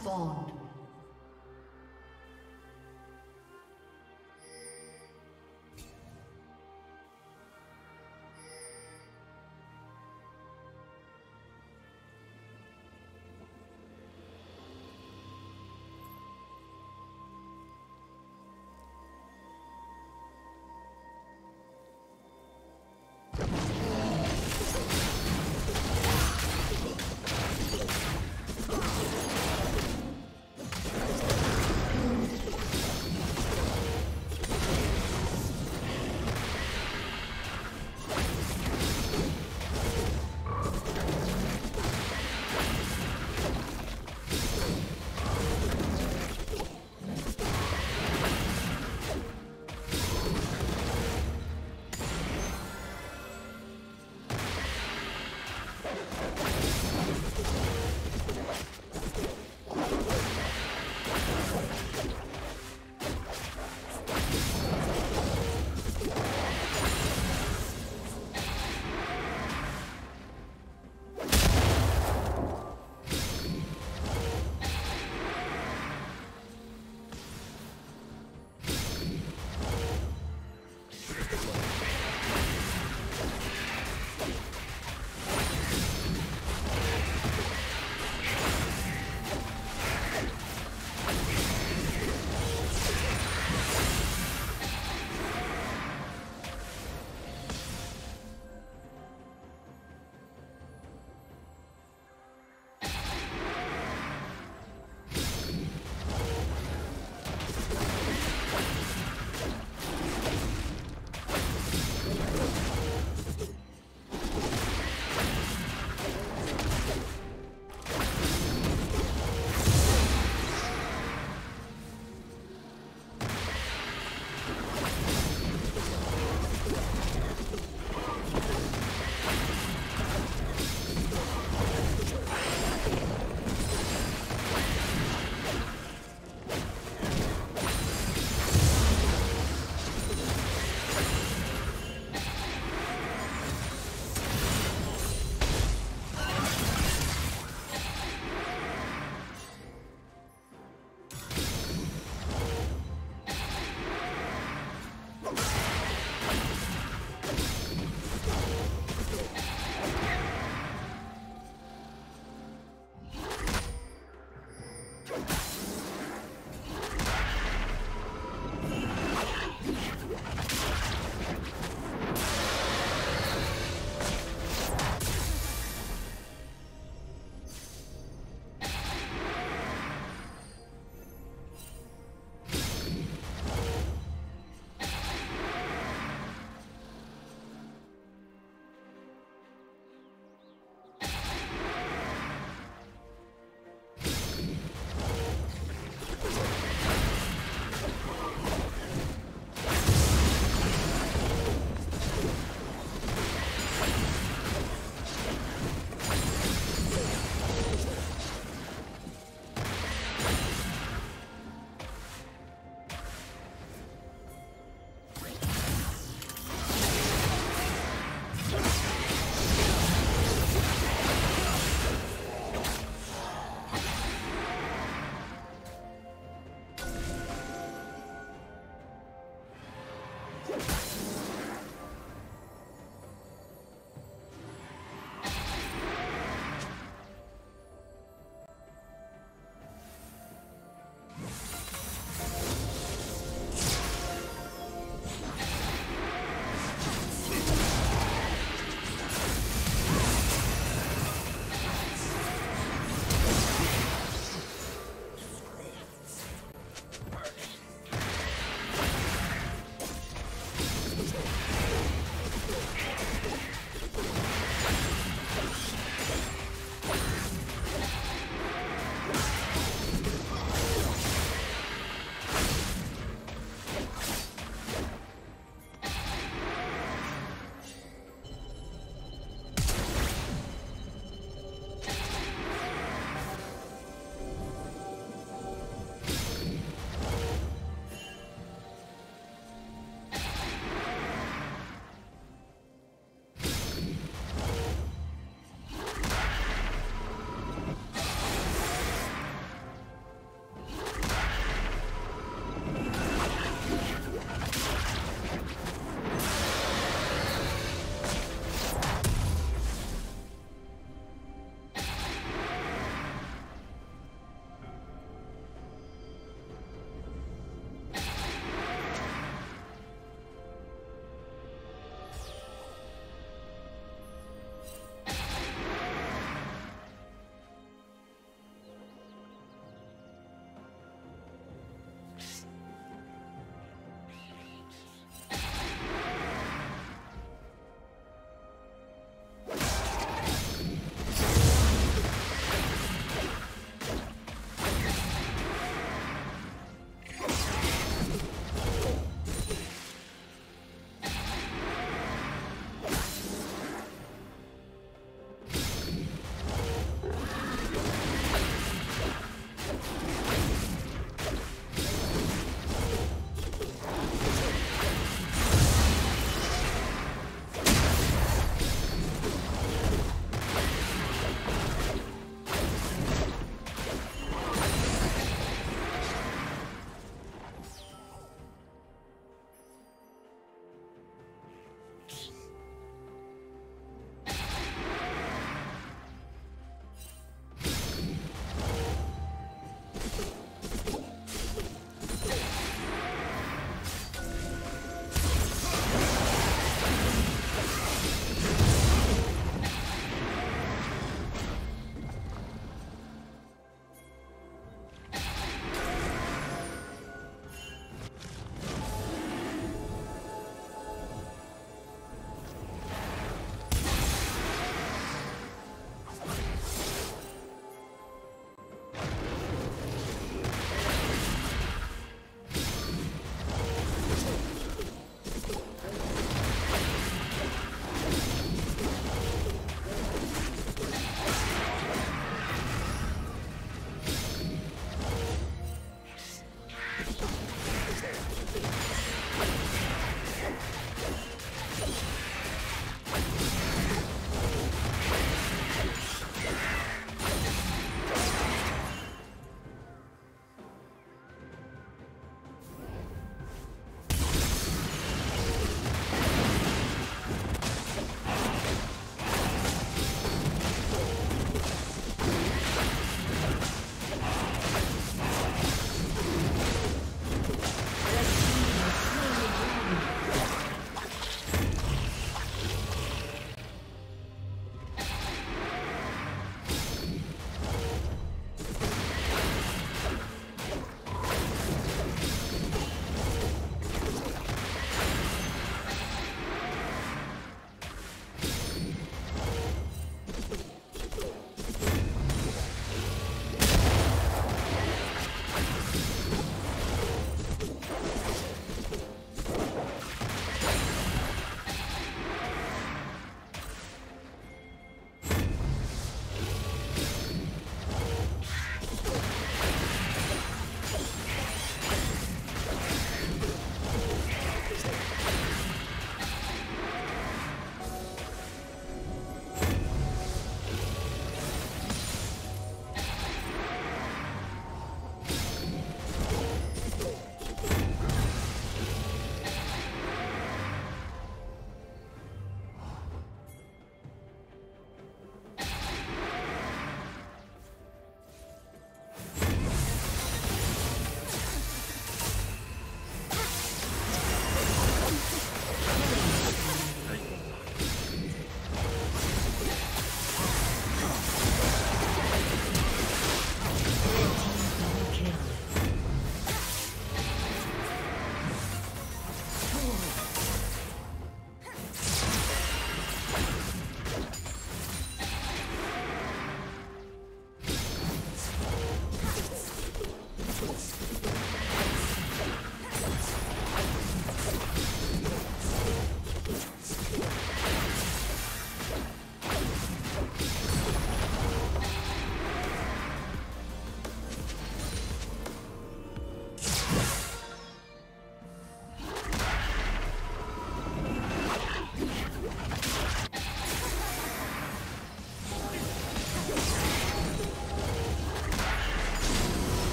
spawned.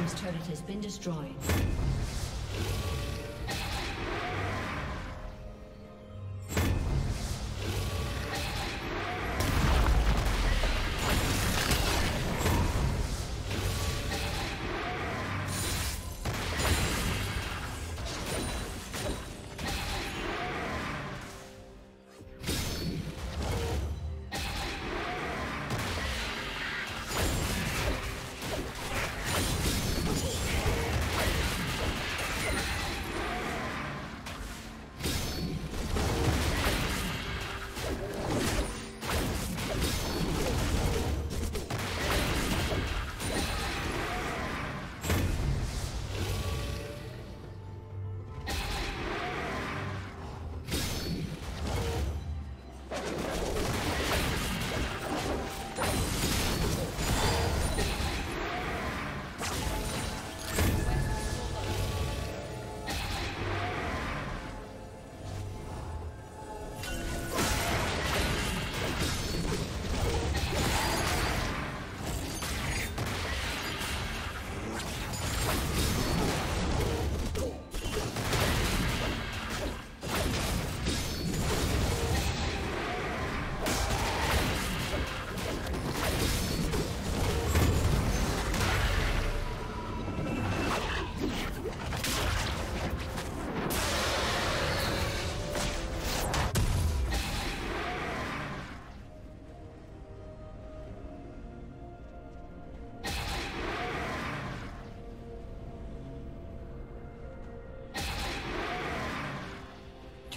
team's turret has been destroyed.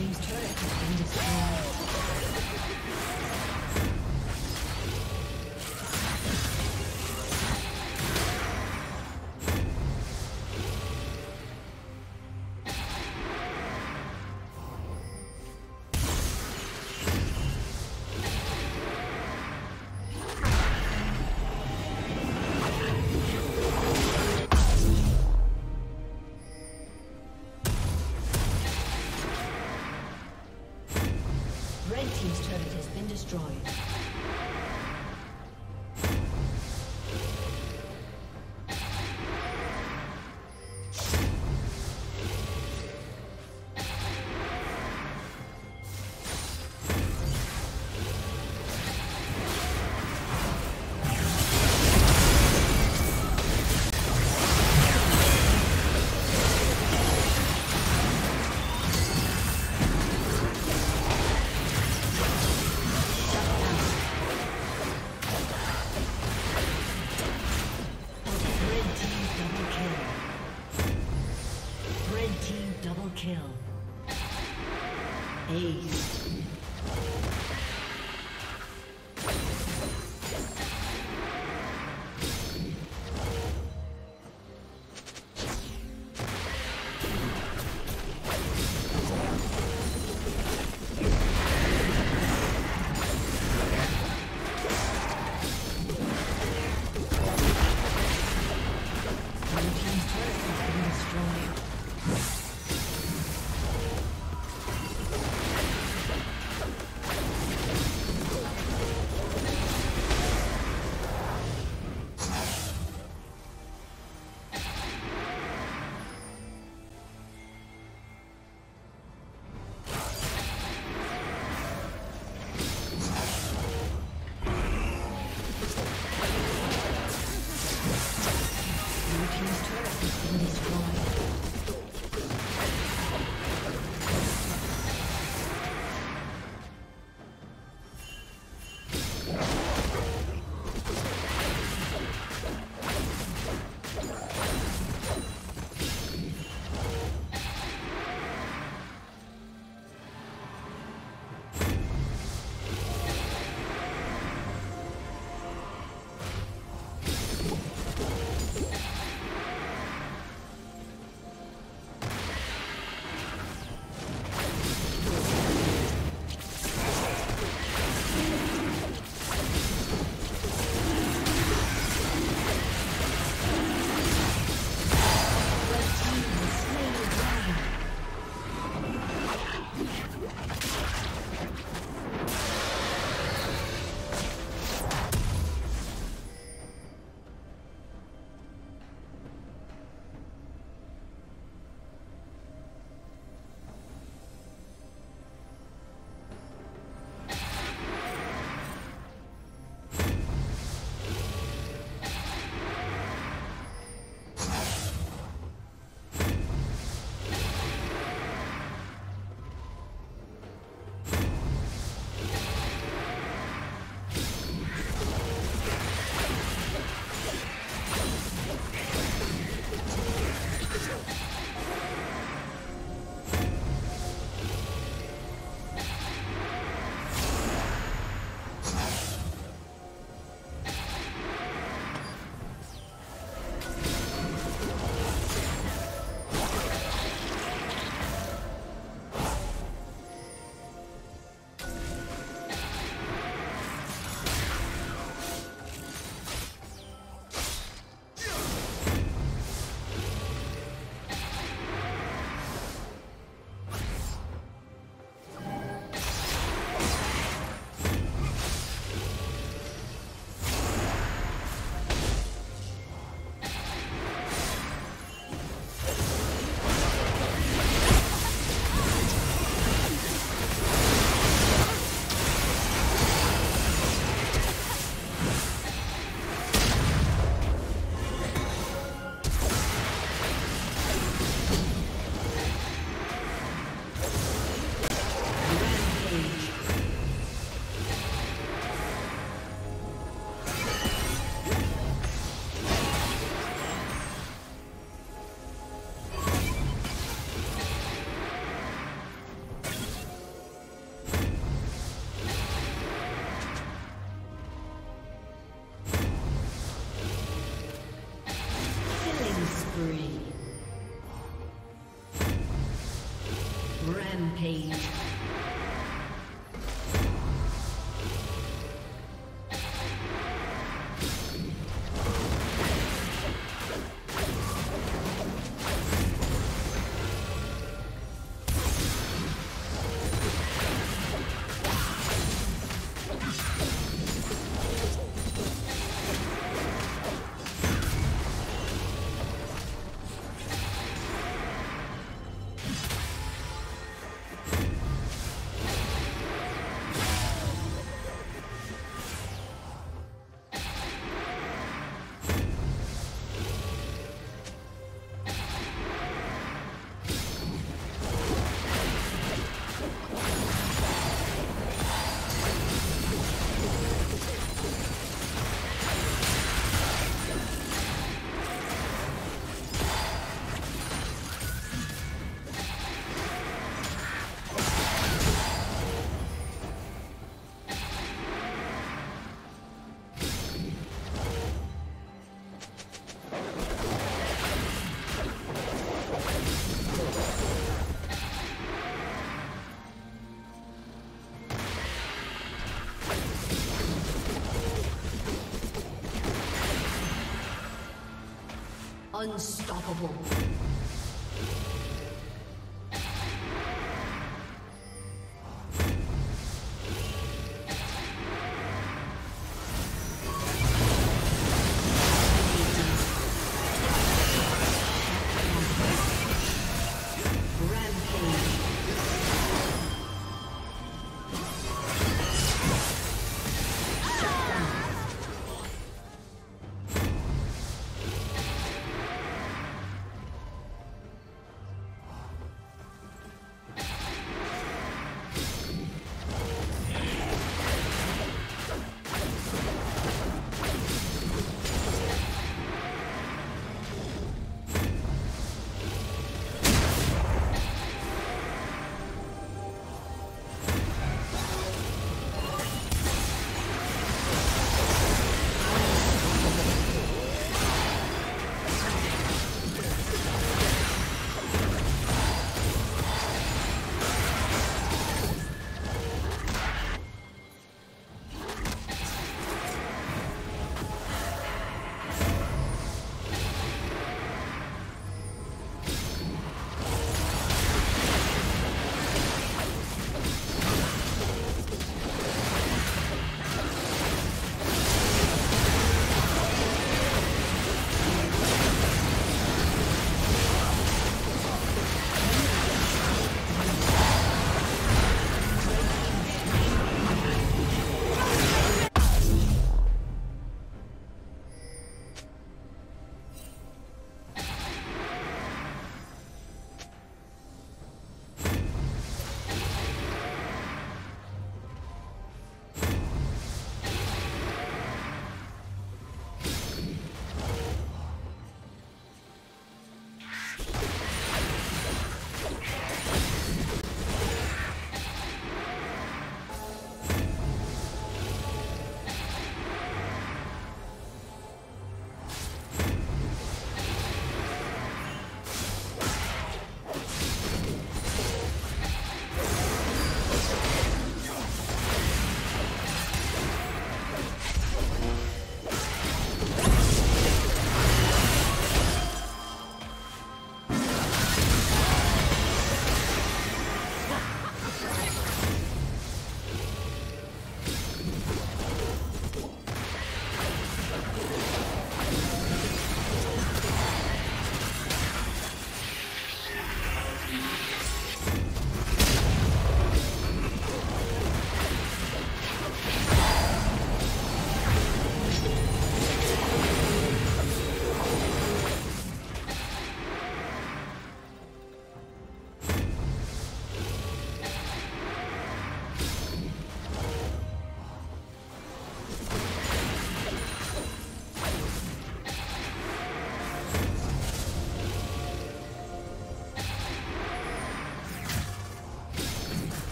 team's turret has been destroyed. Destroyed. Rampage. Unstoppable.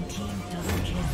Red team double kill.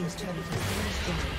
He's trying to finish it.